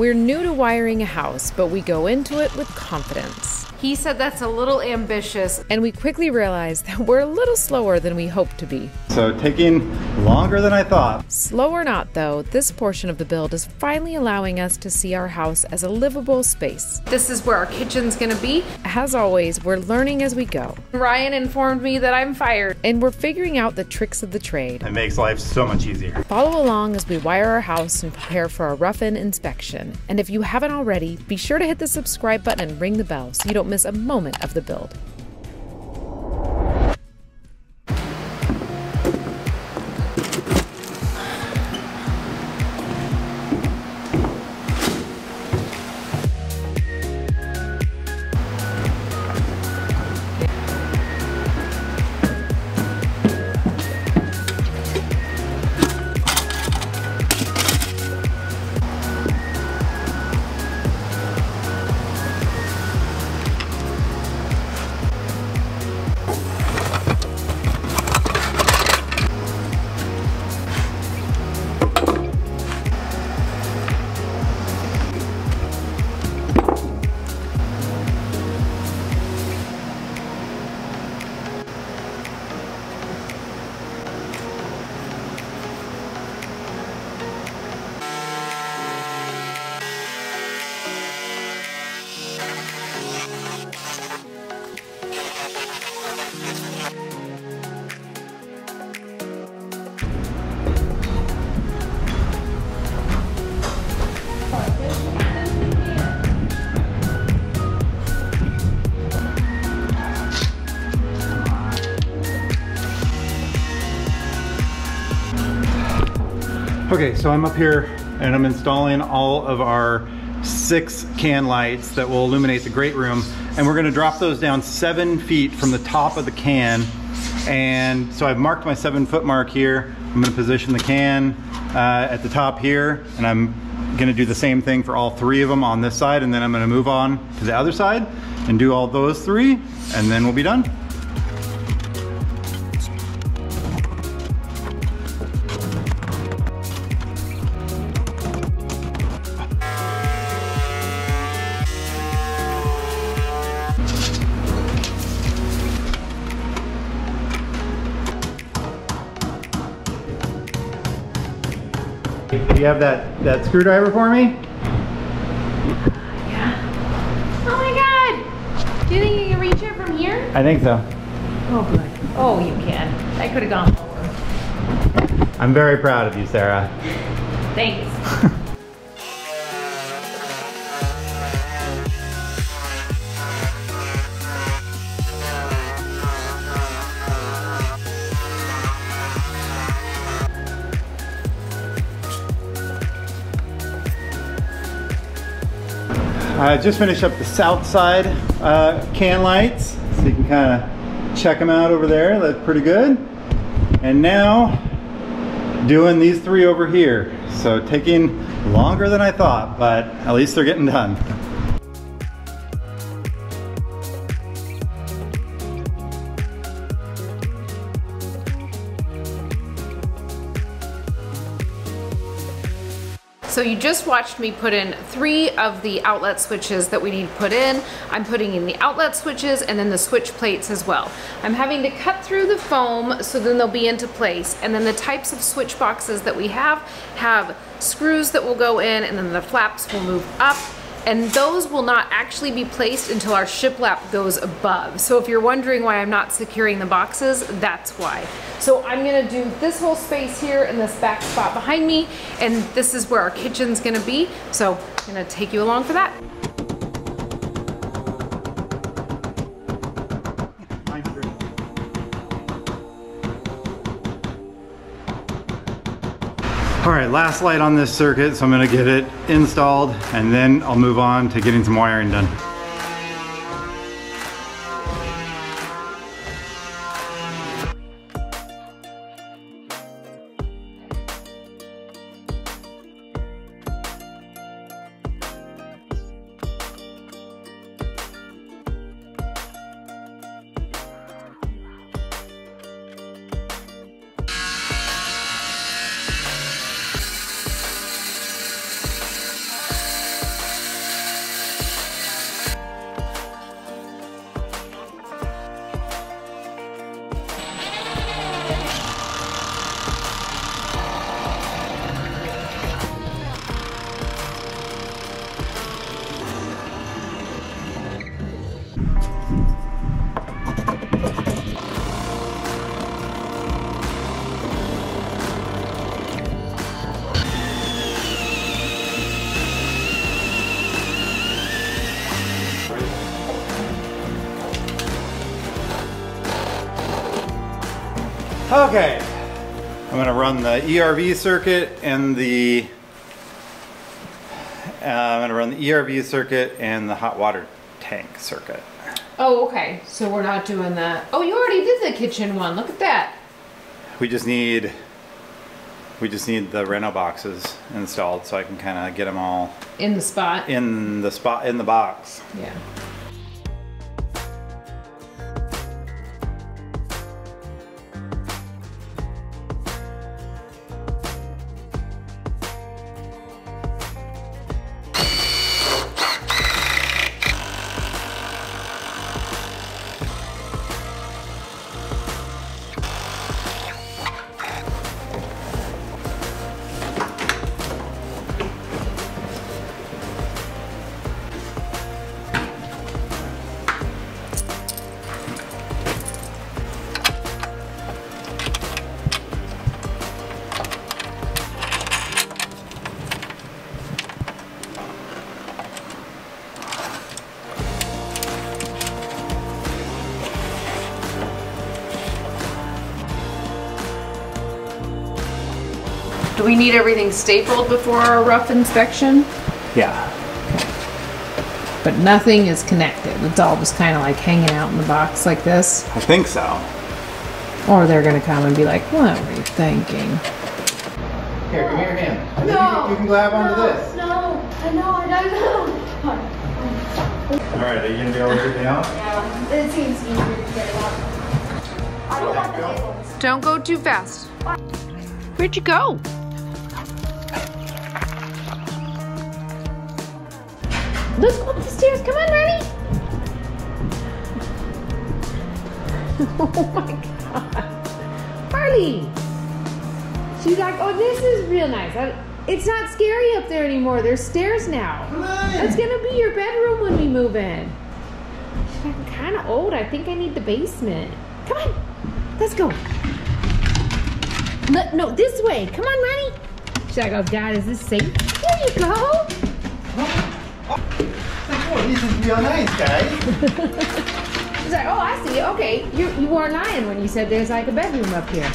We're new to wiring a house, but we go into it with confidence. He said that's a little ambitious. And we quickly realized that we're a little slower than we hoped to be. So taking longer than I thought. Slow or not though, this portion of the build is finally allowing us to see our house as a livable space. This is where our kitchen's gonna be. As always, we're learning as we go. Ryan informed me that I'm fired. And we're figuring out the tricks of the trade. It makes life so much easier. Follow along as we wire our house and prepare for our rough-in inspection. And if you haven't already, be sure to hit the subscribe button and ring the bell so you don't miss a moment of the build. Okay, so I'm up here and I'm installing all of our 6 can lights that will illuminate the great room. And we're gonna drop those down 7 feet from the top of the can. And so I've marked my 7-foot mark here. I'm gonna position the can at the top here. And I'm gonna do the same thing for all 3 of them on this side. And then I'm gonna move on to the other side and do all those 3. And then we'll be done. Do you have that screwdriver for me? Yeah. Oh my God! Do you think you can reach it from here? I think so. Oh good. Oh, you can. I could have gone forward. I'm very proud of you, Sarah. Thanks. I just finished up the south side can lights, so you can kind of check them out over there. That's pretty good. And now doing these 3 over here. So taking longer than I thought, but at least they're getting done. So you just watched me put in 3 of the outlet switches that we need put in. I'm putting in the outlet switches and then the switch plates as well. I'm having to cut through the foam so then they'll be into place. And then the types of switch boxes that we have screws that will go in and then the flaps will move up. And those will not actually be placed until our shiplap goes above. So if you're wondering why I'm not securing the boxes, that's why. So I'm gonna do this whole space here and this back spot behind me, and this is where our kitchen's gonna be. So I'm gonna take you along for that. All right, last light on this circuit, so I'm gonna get it installed and then I'll move on to getting some wiring done. Okay, I'm gonna run the ERV circuit and the hot water tank circuit. Oh, okay. So we're not doing that. Oh, you already did the kitchen one. Look at that. We just need the Reno boxes installed so I can kind of get them all in the spot. In the box. Yeah. Do we need everything stapled before our rough inspection? Yeah. Okay. But nothing is connected. It's all just kind of like hanging out in the box like this? I think so. Or they're going to come and be like, what were you thinking? Here, give me your hand. No! You can grab onto this. No, I know, I don't know. Alright, are you going to be able to get me out? Yeah, it seems easier to get it out. I don't want the labels. Don't go too fast. Where'd you go? Let's go up the stairs. Come on, Marley. Oh my God. Marley. She's like, oh, this is real nice. It's not scary up there anymore. There's stairs now. That's going to be your bedroom when we move in. She's like, I'm kind of old. I think I need the basement. Come on. Let's go. No, this way. Come on, Marley. She's like, oh, God, is this safe? There you go. Oh, this is real nice, guys. She's like, oh, I see. Okay, you weren't lying when you said there's like a bedroom up here.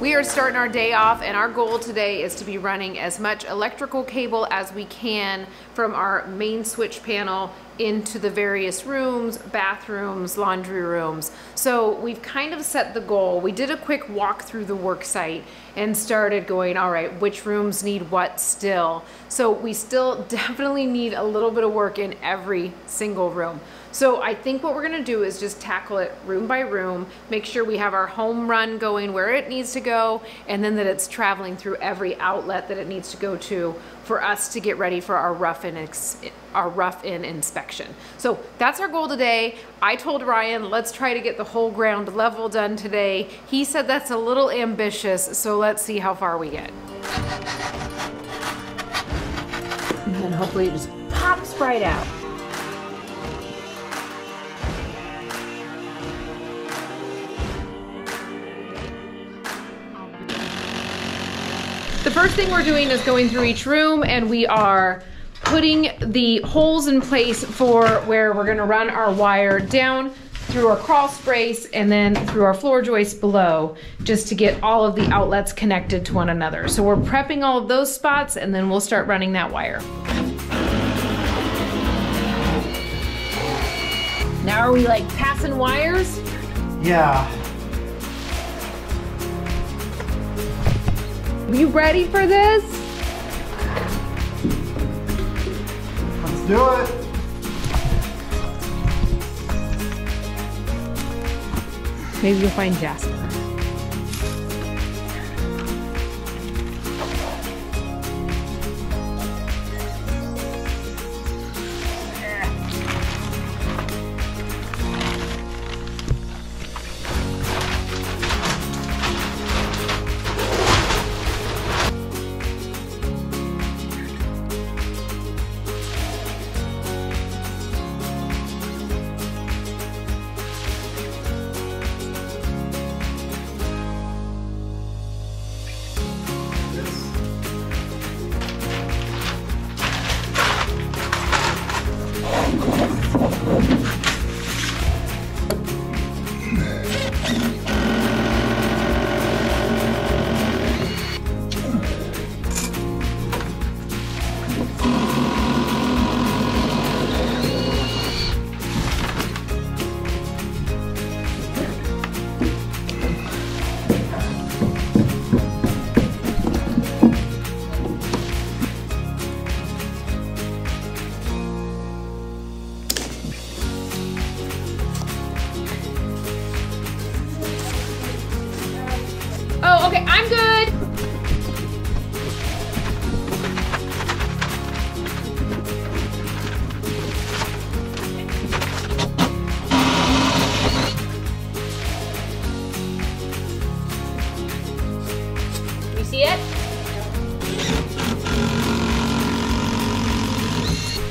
We are starting our day off, and our goal today is to be running as much electrical cable as we can from our main switch panel into the various rooms, bathrooms, laundry rooms. So we've kind of set the goal. We did a quick walk through the work site and started going, all right, which rooms need what still? So we still definitely need a little bit of work in every single room. So I think what we're gonna do is just tackle it room by room, make sure we have our home run going where it needs to go, and then that it's traveling through every outlet that it needs to go to for us to get ready for our rough-in inspection. So that's our goal today. I told Ryan, let's try to get the whole ground level done today. He said that's a little ambitious, so let's see how far we get. And then hopefully it just pops right out. The first thing we're doing is going through each room, and we are putting the holes in place for where we're gonna run our wire down through our crawl space and then through our floor joist below, just to get all of the outlets connected to one another. So we're prepping all of those spots, and then we'll start running that wire. Now are we like passing wires? Yeah. You ready for this? Let's do it. Maybe you'll find Jasper.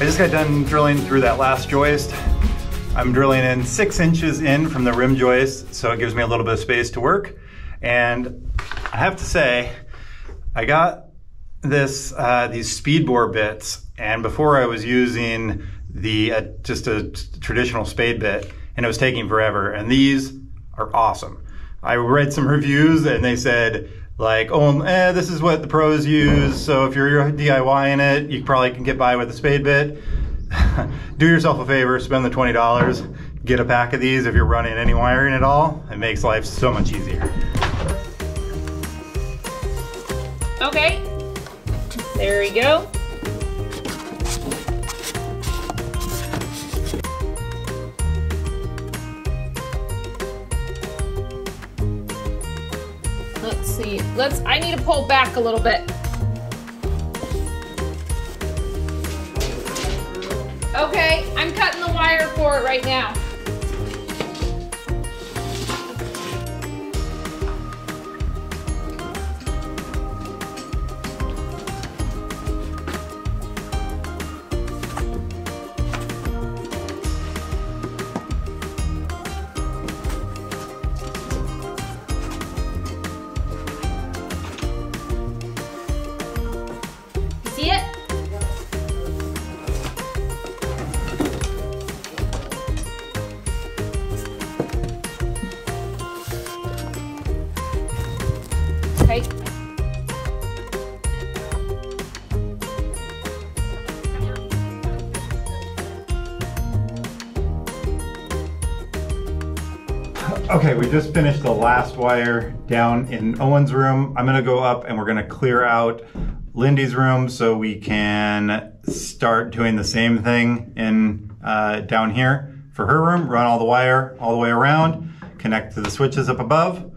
I just got done drilling through that last joist. I'm drilling in 6 inches in from the rim joist, so it gives me a little bit of space to work. And I have to say, I got this these speed bore bits, and before I was using the just a traditional spade bit, and it was taking forever. And these are awesome. I read some reviews and they said, like, oh, this is what the pros use, so if you're DIYing it, you probably can get by with a spade bit. Do yourself a favor, spend the $20, get a pack of these if you're running any wiring at all. It makes life so much easier. Okay, there we go. Let's see, I need to pull back a little bit. Okay, I'm cutting the wire for it right now. Okay. Okay, we just finished the last wire down in Owen's room. I'm gonna go up and we're gonna clear out Lindy's room so we can start doing the same thing in down here for her room. Run all the wire all the way around, connect to the switches up above.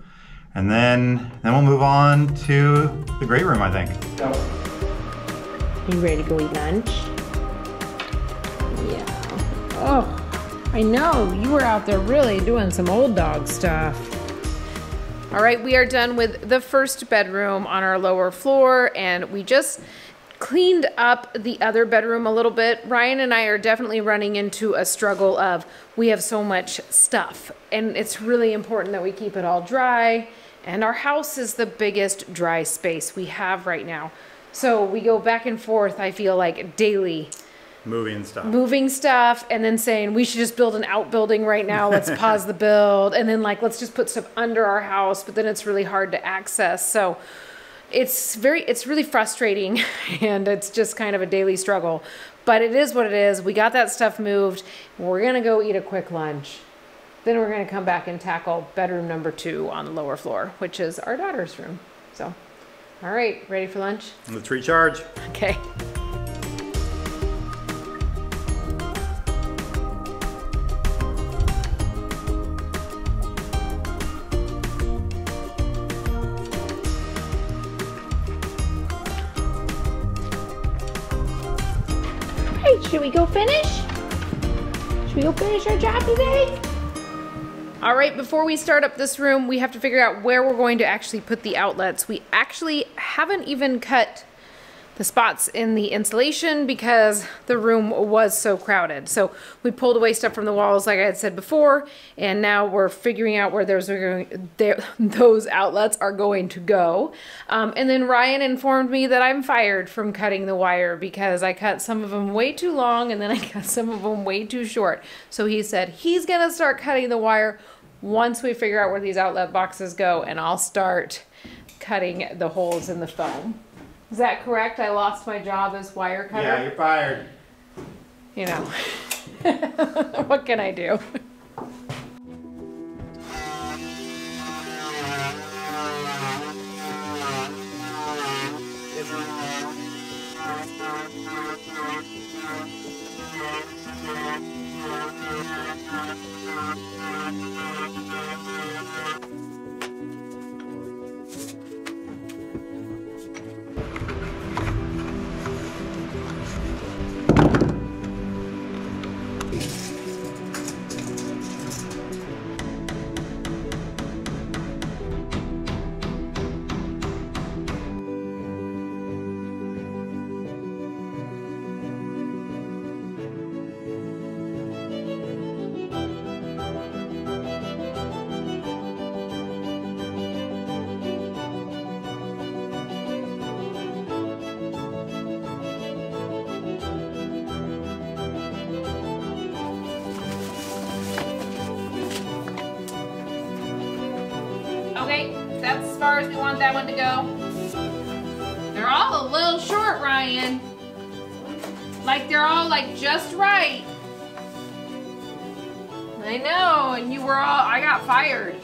And then we'll move on to the great room, I think. You ready to go eat lunch? Yeah. Oh, I know, you were out there really doing some old dog stuff. All right, we are done with the first bedroom on our lower floor, and we just cleaned up the other bedroom a little bit. Ryan and I are definitely running into a struggle of, we have so much stuff, and it's really important that we keep it all dry. And our house is the biggest dry space we have right now. So we go back and forth, I feel like, daily. Moving stuff, and then saying, we should just build an outbuilding right now, let's pause the build. And then like, let's just put stuff under our house, but then it's really hard to access. So it's really frustrating, and it's just kind of a daily struggle. But it is what it is. We got that stuff moved. We're gonna go eat a quick lunch. Then we're gonna come back and tackle bedroom number 2 on the lower floor, which is our daughter's room. So, all right, ready for lunch? Let's recharge. Okay. All right, should we go finish? Should we go finish our job today? All right, before we start up this room, we have to figure out where we're going to actually put the outlets. We actually haven't even cut the spots in the insulation because the room was so crowded. So we pulled away stuff from the walls, like I had said before, and now we're figuring out where those outlets are going to go. And then Ryan informed me that I'm fired from cutting the wire because I cut some of them way too long and then I cut some of them way too short. So he said he's gonna start cutting the wire once we figure out where these outlet boxes go, and I'll start cutting the holes in the foam. Is that correct? I lost my job as wire cutter? Yeah, you're fired. You know, what can I do? far as we want that one to go. They're all a little short, Ryan. Like they're all like just right. I know, and you were all, I got fired.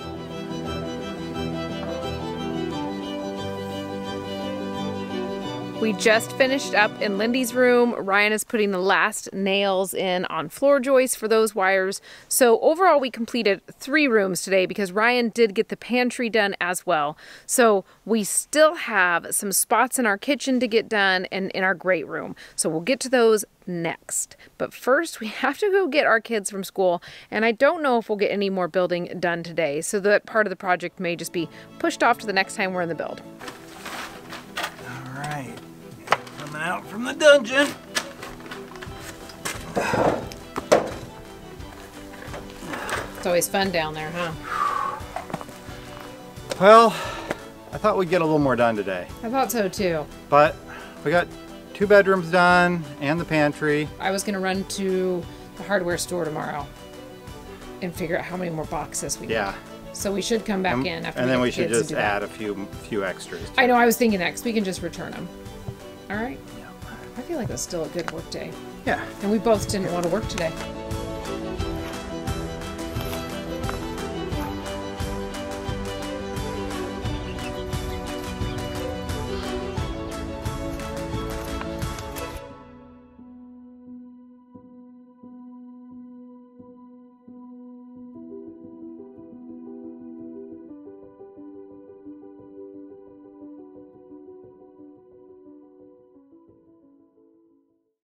We just finished up in Lindy's room. Ryan is putting the last nails in on floor joists for those wires. So overall we completed 3 rooms today because Ryan did get the pantry done as well. So we still have some spots in our kitchen to get done and in our great room. So we'll get to those next. But first we have to go get our kids from school, and I don't know if we'll get any more building done today. So that part of the project may just be pushed off to the next time we're in the build. All right. Out from the dungeon. It's always fun down there, huh? Well, I thought we'd get a little more done today. I thought so too. But we got 2 bedrooms done and the pantry. I was gonna run to the hardware store tomorrow and figure out how many more boxes we need. So we should come back in after. And then we should just add a few extras. I know, I was thinking that because we can just return them. All right. I feel like that's still a good work day. Yeah. And we both didn't want to work today.